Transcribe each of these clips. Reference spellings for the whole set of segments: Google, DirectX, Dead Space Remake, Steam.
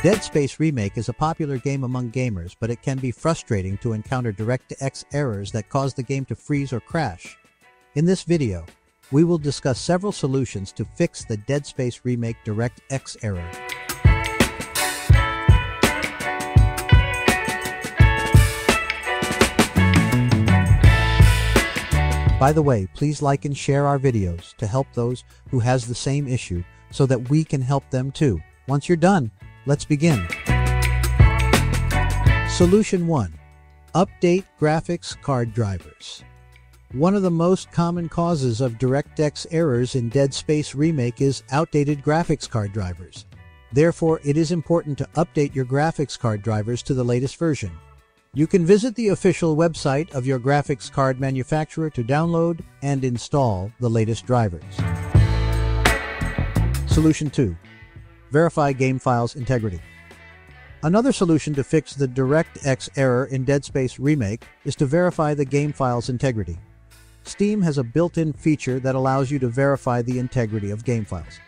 Dead Space Remake is a popular game among gamers, but it can be frustrating to encounter DirectX errors that cause the game to freeze or crash. In this video, we will discuss several solutions to fix the Dead Space Remake DirectX error. By the way, please like and share our videos to help those who has the same issue so that we can help them too. Once you're done, let's begin. Solution 1. Update graphics card drivers. One of the most common causes of DirectX errors in Dead Space Remake is outdated graphics card drivers. Therefore, it is important to update your graphics card drivers to the latest version. You can visit the official website of your graphics card manufacturer to download and install the latest drivers. Solution 2. Verify game files integrity. Another solution to fix the DirectX error in Dead Space Remake is to verify the game file's integrity. Steam has a built-in feature that allows you to verify the integrity of game files.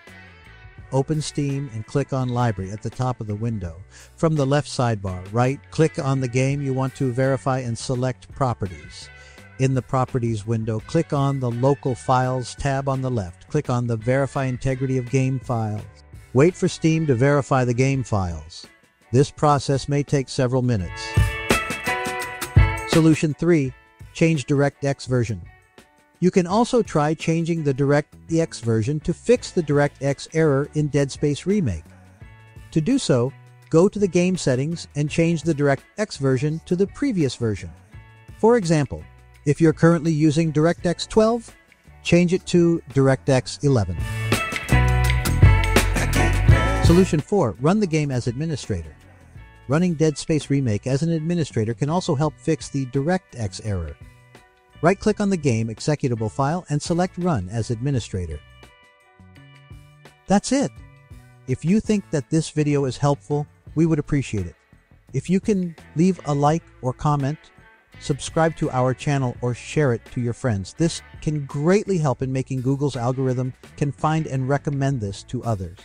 Open Steam and click on Library at the top of the window. From the left sidebar, right-click on the game you want to verify and select Properties. In the Properties window, click on the Local Files tab on the left. Click on the Verify Integrity of Game Files. Wait for Steam to verify the game files. This process may take several minutes. Solution 3. Change DirectX version. You can also try changing the DirectX version to fix the DirectX error in Dead Space Remake. To do so, go to the game settings and change the DirectX version to the previous version. For example, if you're currently using DirectX 12, change it to DirectX 11. Solution 4. Run the game as administrator. Running Dead Space Remake as an administrator can also help fix the DirectX error. Right-click on the game executable file and select Run as administrator. That's it! If you think that this video is helpful, we would appreciate it. If you can leave a like or comment, subscribe to our channel or share it to your friends. This can greatly help in making Google's algorithm can find and recommend this to others.